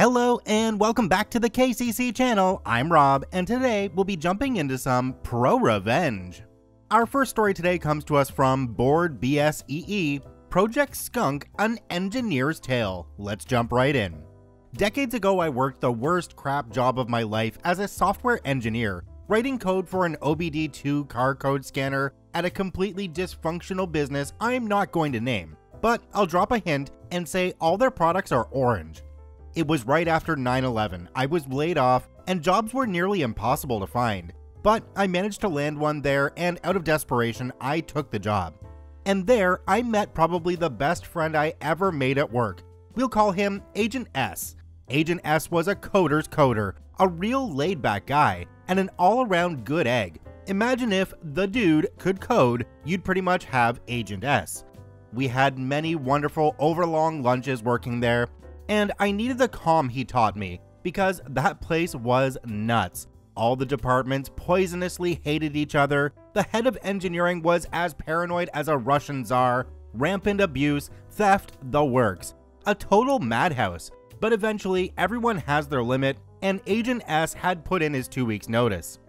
Hello and welcome back to the KCC channel. I'm Rob, and today we'll be jumping into some pro revenge. Our first story today comes to us from Bored BSEE, Project Skunk, an engineer's tale. Let's jump right in. Decades ago, I worked the worst crap job of my life as a software engineer, writing code for an OBD2 car code scanner at a completely dysfunctional business I'm not going to name, but I'll drop a hint and say all their products are orange. It was right after 9/11, I was laid off, and jobs were nearly impossible to find, but I managed to land one there, and out of desperation, I took the job. And there, I met probably the best friend I ever made at work. We'll call him Agent S. Agent S was a coder's coder, a real laid-back guy, and an all-around good egg. Imagine if the dude could code, you'd pretty much have Agent S. We had many wonderful overlong lunches working there, and I needed the calm he taught me, because that place was nuts. All the departments poisonously hated each other, the head of engineering was as paranoid as a Russian czar, rampant abuse, theft, the works. A total madhouse, but eventually everyone has their limit, and Agent S had put in his 2 weeks' notice.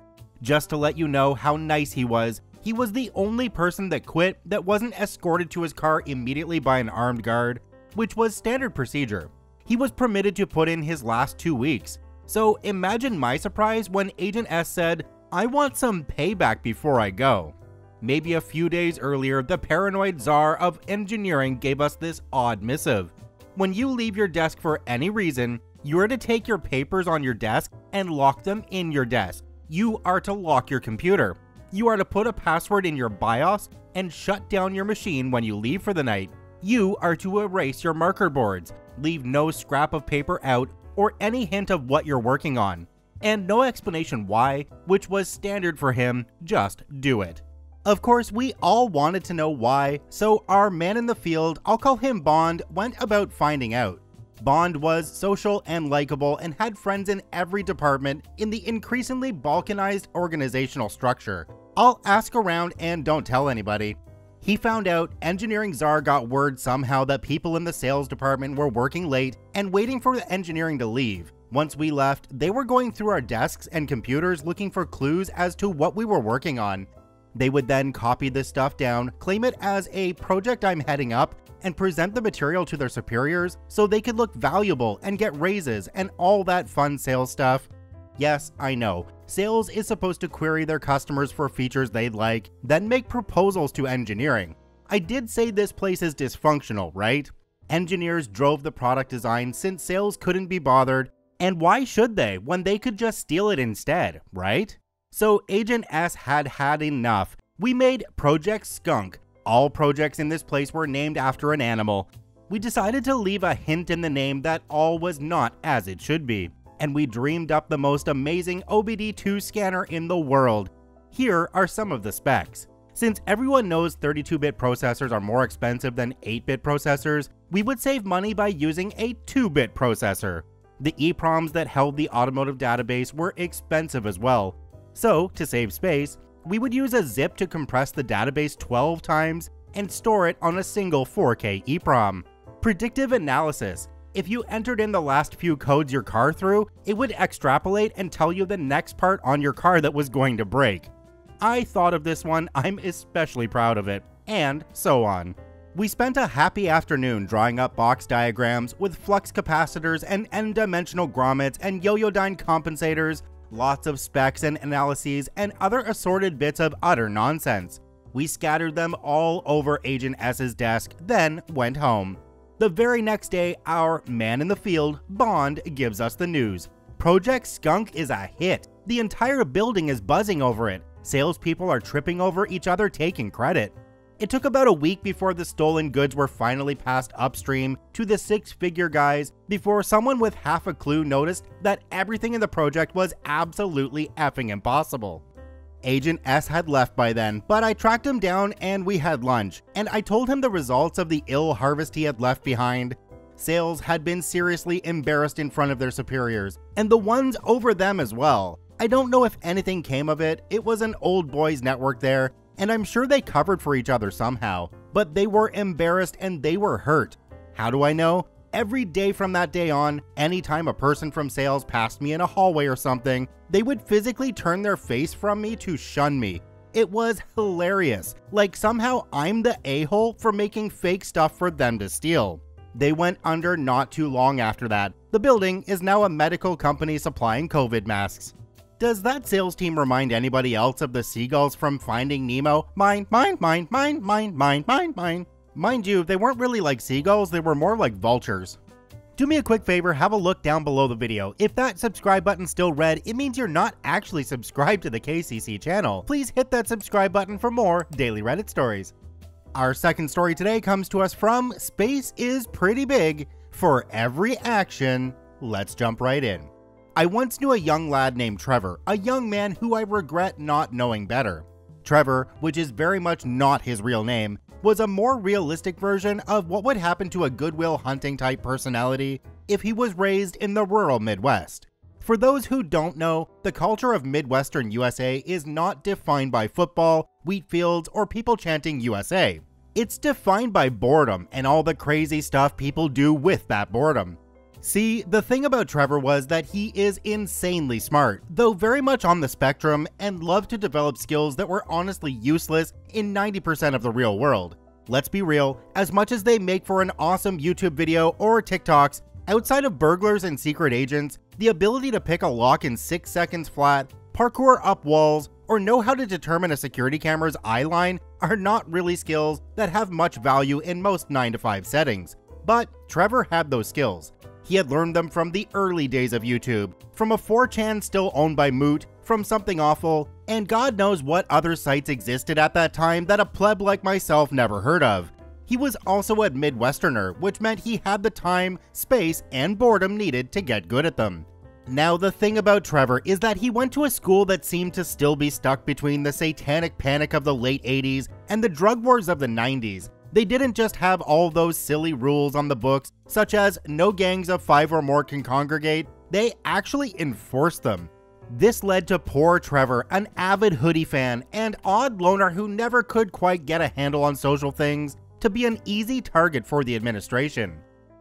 Just to let you know how nice he was the only person that quit that wasn't escorted to his car immediately by an armed guard, which was standard procedure. He was permitted to put in his last 2 weeks, so imagine my surprise when Agent S said, "I want some payback before I go." Maybe a few days earlier, the paranoid czar of engineering gave us this odd missive. When you leave your desk for any reason, you are to take your papers on your desk and lock them in your desk. You are to lock your computer. You are to put a password in your BIOS and shut down your machine when you leave for the night. You are to erase your marker boards, leave no scrap of paper out or any hint of what you're working on, and no explanation why, which was standard for him, just do it. Of course, we all wanted to know why, so our man in the field, I'll call him Bond, went about finding out. Bond was social and likable and had friends in every department in the increasingly balkanized organizational structure. I'll ask around and don't tell anybody. He found out engineering czar got word somehow that people in the sales department were working late and waiting for the engineering to leave. Once we left, they were going through our desks and computers looking for clues as to what we were working on. They would then copy this stuff down, claim it as a project I'm heading up, and present the material to their superiors so they could look valuable and get raises and all that fun sales stuff. Yes, I know, sales is supposed to query their customers for features they'd like, then make proposals to engineering. I did say this place is dysfunctional, right? Engineers drove the product design since sales couldn't be bothered, and why should they when they could just steal it instead, right? So Agent S had had enough. We made Project Skunk. All projects in this place were named after an animal. We decided to leave a hint in the name that all was not as it should be, and we dreamed up the most amazing OBD2 scanner in the world. Here are some of the specs. Since everyone knows 32-bit processors are more expensive than 8-bit processors, we would save money by using a 2-bit processor. The EPROMs that held the automotive database were expensive as well. So, to save space, we would use a zip to compress the database 12 times and store it on a single 4K EPROM. Predictive analysis. If you entered in the last few codes your car threw, it would extrapolate and tell you the next part on your car that was going to break. I thought of this one, I'm especially proud of it, and so on. We spent a happy afternoon drawing up box diagrams with flux capacitors and n-dimensional grommets and Yoyodyne compensators, lots of specs and analyses, and other assorted bits of utter nonsense. We scattered them all over Agent S's desk, then went home. The very next day, our man in the field, Bond, gives us the news. Project Skunk is a hit. The entire building is buzzing over it. Salespeople are tripping over each other taking credit. It took about a week before the stolen goods were finally passed upstream to the six-figure guys before someone with half a clue noticed that everything in the project was absolutely effing impossible. Agent S had left by then, but I tracked him down and we had lunch, and I told him the results of the ill harvest he had left behind. Sales had been seriously embarrassed in front of their superiors, and the ones over them as well. I don't know if anything came of it, it was an old boys network there, and I'm sure they covered for each other somehow, but they were embarrassed and they were hurt. How do I know? every day from that day on, anytime a person from sales passed me in a hallway or something, they would physically turn their face from me to shun me. It was hilarious. Like somehow I'm the a-hole for making fake stuff for them to steal. They went under not too long after that. The building is now a medical company supplying COVID masks. Does that sales team remind anybody else of the seagulls from Finding Nemo? Mine, mine, mine, mine, mine, mine, mine, mine. Mind you, they weren't really like seagulls, they were more like vultures. Do me a quick favor, have a look down below the video. If that subscribe button's still red, it means you're not actually subscribed to the KCC channel. Please hit that subscribe button for more daily Reddit stories. Our second story today comes to us from Space Is Pretty Big. For every action, let's jump right in. I once knew a young lad named Trevor, a young man who I regret not knowing better. Trevor, which is very much not his real name, was a more realistic version of what would happen to a Goodwill Hunting type personality if he was raised in the rural Midwest. For those who don't know, the culture of Midwestern USA is not defined by football, wheat fields, or people chanting USA. It's defined by boredom and all the crazy stuff people do with that boredom. See, the thing about Trevor was that he is insanely smart, though very much on the spectrum, and loved to develop skills that were honestly useless in 90% of the real world. Let's be real, as much as they make for an awesome YouTube video or TikToks, outside of burglars and secret agents, the ability to pick a lock in 6 seconds flat, parkour up walls, or know how to determine a security camera's eye line are not really skills that have much value in most 9-to-5 settings. But Trevor had those skills. He had learned them from the early days of YouTube, from a 4chan still owned by Moot, from Something Awful, and God knows what other sites existed at that time that a pleb like myself never heard of. He was also a Midwesterner, which meant he had the time, space, and boredom needed to get good at them. Now, the thing about Trevor is that he went to a school that seemed to still be stuck between the satanic panic of the late 80s and the drug wars of the 90s. They didn't just have all those silly rules on the books, such as no gangs of 5 or more can congregate, they actually enforced them. This led to poor Trevor, an avid hoodie fan and odd loner who never could quite get a handle on social things, to be an easy target for the administration.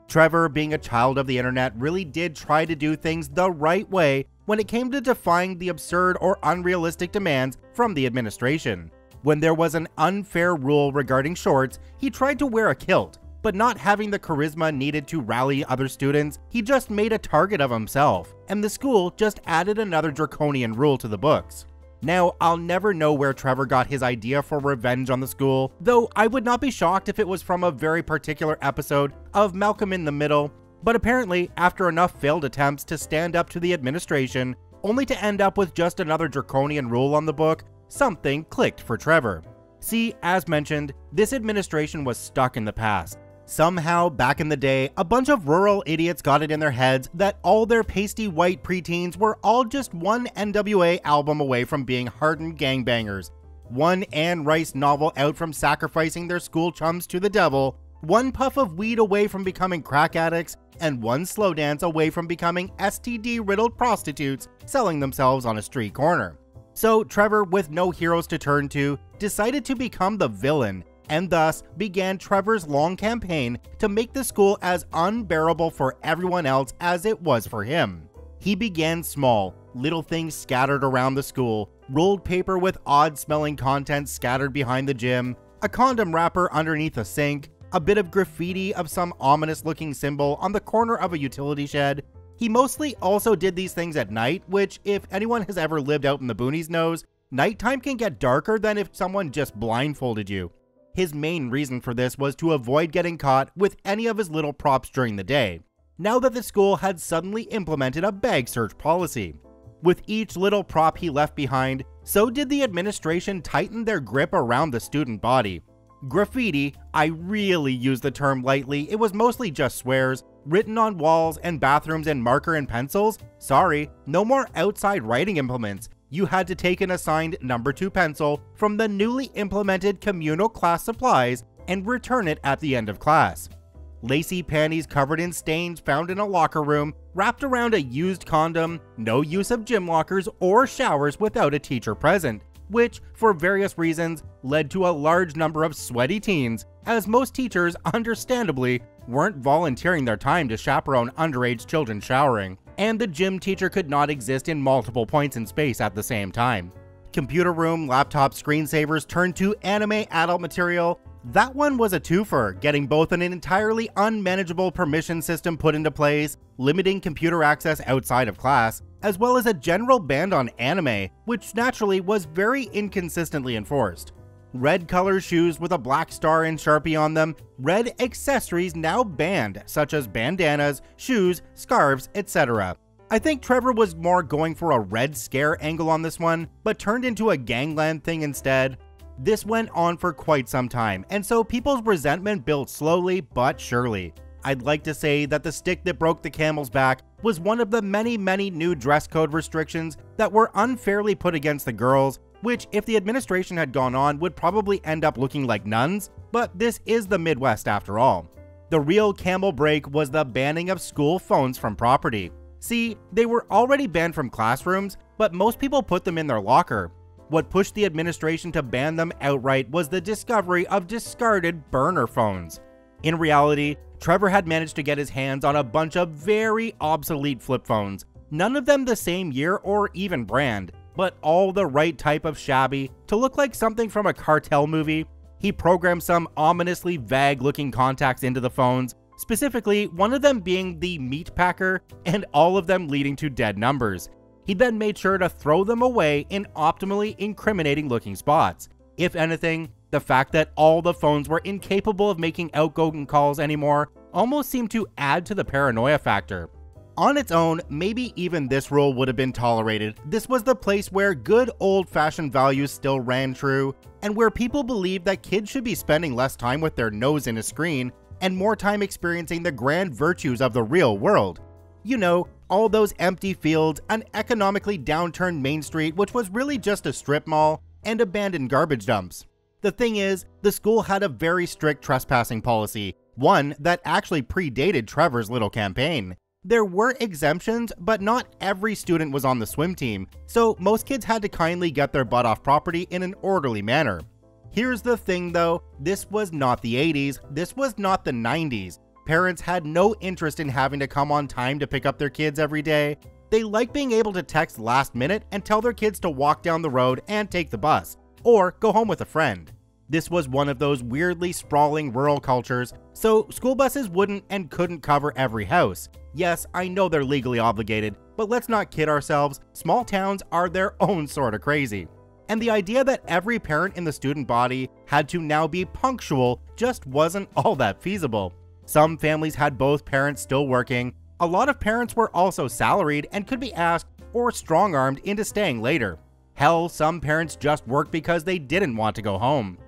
Trevor, being a child of the internet, really did try to do things the right way when it came to defying the absurd or unrealistic demands from the administration. When there was an unfair rule regarding shorts, he tried to wear a kilt, but not having the charisma needed to rally other students, he just made a target of himself, and the school just added another draconian rule to the books. Now, I'll never know where Trevor got his idea for revenge on the school, though I would not be shocked if it was from a very particular episode of Malcolm in the Middle, but apparently, after enough failed attempts to stand up to the administration, only to end up with just another draconian rule on the book, something clicked for Trevor. See, as mentioned, this administration was stuck in the past. Somehow, back in the day, a bunch of rural idiots got it in their heads that all their pasty white preteens were all just one NWA album away from being hardened gangbangers, one Anne Rice novel out from sacrificing their school chums to the devil, one puff of weed away from becoming crack addicts, and one slow dance away from becoming STD-riddled prostitutes selling themselves on a street corner. So Trevor, with no heroes to turn to, decided to become the villain, and thus began Trevor's long campaign to make the school as unbearable for everyone else as it was for him. He began small, little things scattered around the school, rolled paper with odd-smelling content scattered behind the gym, a condom wrapper underneath a sink, a bit of graffiti of some ominous-looking symbol on the corner of a utility shed. He mostly also did these things at night, which, if anyone has ever lived out in the boonies knows, nighttime can get darker than if someone just blindfolded you. His main reason for this was to avoid getting caught with any of his little props during the day, now that the school had suddenly implemented a bag search policy. With each little prop he left behind, so did the administration tighten their grip around the student body. Graffiti, I really use the term lightly, it was mostly just swears, written on walls and bathrooms in marker and pencils. Sorry, no more outside writing implements. You had to take an assigned number 2 pencil from the newly implemented communal class supplies and return it at the end of class. Lacy panties covered in stains found in a locker room, wrapped around a used condom, no use of gym lockers or showers without a teacher present, which, for various reasons, led to a large number of sweaty teens, as most teachers, understandably, weren't volunteering their time to chaperone underage children showering, and the gym teacher could not exist in multiple points in space at the same time. Computer room, laptop screensavers turned to anime adult material. That one was a twofer, getting both an entirely unmanageable permission system put into place, limiting computer access outside of class, as well as a general ban on anime, which naturally was very inconsistently enforced. Red color shoes with a black star and Sharpie on them, red accessories now banned, such as bandanas, shoes, scarves, etc. I think Trevor was more going for a red scare angle on this one, but turned into a gangland thing instead. This went on for quite some time, and so people's resentment built slowly but surely. I'd like to say that the stick that broke the camel's back was one of the many new dress code restrictions that were unfairly put against the girls, which if the administration had gone on would probably end up looking like nuns, but this is the Midwest after all. The real camel break was the banning of school phones from property. See, they were already banned from classrooms, but most people put them in their locker. What pushed the administration to ban them outright was the discovery of discarded burner phones. In reality, Trevor had managed to get his hands on a bunch of very obsolete flip phones, none of them the same year or even brand, but all the right type of shabby to look like something from a cartel movie. He programmed some ominously vague-looking contacts into the phones, specifically one of them being the meat packer, and all of them leading to dead numbers. He then made sure to throw them away in optimally incriminating-looking spots. If anything, the fact that all the phones were incapable of making outgoing calls anymore almost seemed to add to the paranoia factor. On its own, maybe even this rule would have been tolerated. This was the place where good old-fashioned values still ran true, and where people believed that kids should be spending less time with their nose in a screen and more time experiencing the grand virtues of the real world. You know, all those empty fields, an economically downturned Main Street which was really just a strip mall, and abandoned garbage dumps. The thing is, the school had a very strict trespassing policy, one that actually predated Trevor's little campaign. There were exemptions, but not every student was on the swim team, so most kids had to kindly get their butt off property in an orderly manner. Here's the thing though, this was not the 80s, this was not the 90s. Parents had no interest in having to come on time to pick up their kids every day. They liked being able to text last minute and tell their kids to walk down the road and take the bus, or go home with a friend. This was one of those weirdly sprawling rural cultures, so school buses wouldn't and couldn't cover every house. Yes, I know they're legally obligated, but let's not kid ourselves, small towns are their own sort of crazy. And the idea that every parent in the student body had to now be punctual just wasn't all that feasible. Some families had both parents still working, a lot of parents were also salaried and could be asked or strong-armed into staying later. Hell, some parents just worked because they didn't want to go home.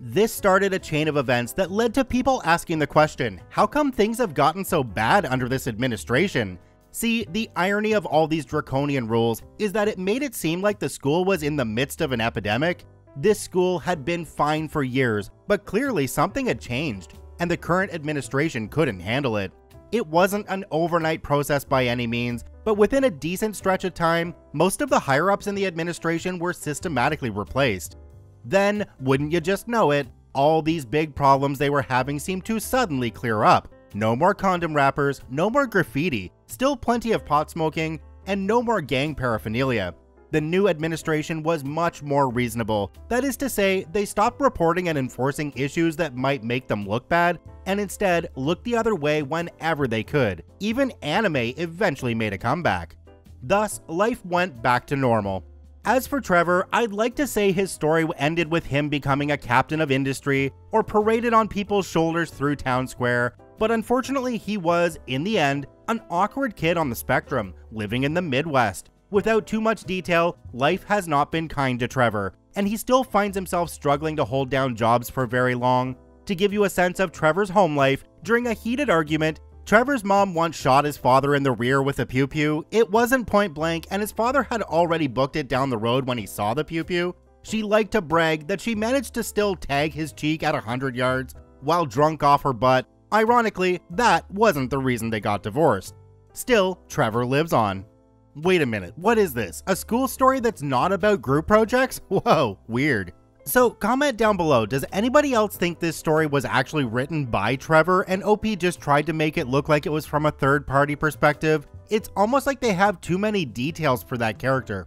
This started a chain of events that led to people asking the question, how come things have gotten so bad under this administration? See, the irony of all these draconian rules is that it made it seem like the school was in the midst of an epidemic. This school had been fine for years, but clearly something had changed, and the current administration couldn't handle it. It wasn't an overnight process by any means, but within a decent stretch of time, most of the higher-ups in the administration were systematically replaced. Then, wouldn't you just know it, all these big problems they were having seemed to suddenly clear up. No more condom wrappers, no more graffiti, still plenty of pot smoking, and no more gang paraphernalia. The new administration was much more reasonable. That is to say, they stopped reporting and enforcing issues that might make them look bad, and instead looked the other way whenever they could. Even anime eventually made a comeback. Thus, life went back to normal. As for Trevor, I'd like to say his story ended with him becoming a captain of industry or paraded on people's shoulders through town square, but unfortunately he was, in the end, an awkward kid on the spectrum, living in the Midwest. Without too much detail, life has not been kind to Trevor, and he still finds himself struggling to hold down jobs for very long. To give you a sense of Trevor's home life, during a heated argument, Trevor's mom once shot his father in the rear with a pew-pew. It wasn't point blank, and his father had already booked it down the road when he saw the pew-pew. She liked to brag that she managed to still tag his cheek at 100 yards while drunk off her butt. Ironically, that wasn't the reason they got divorced. Still, Trevor lives on. Wait a minute, what is this? A school story that's not about group projects? Whoa, weird. So comment down below, does anybody else think this story was actually written by Trevor and OP just tried to make it look like it was from a third party perspective? It's almost like they have too many details for that character.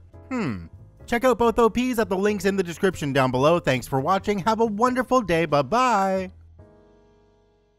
Check out both OPs at the links in the description down below. Thanks for watching. Have a wonderful day. Bye-bye.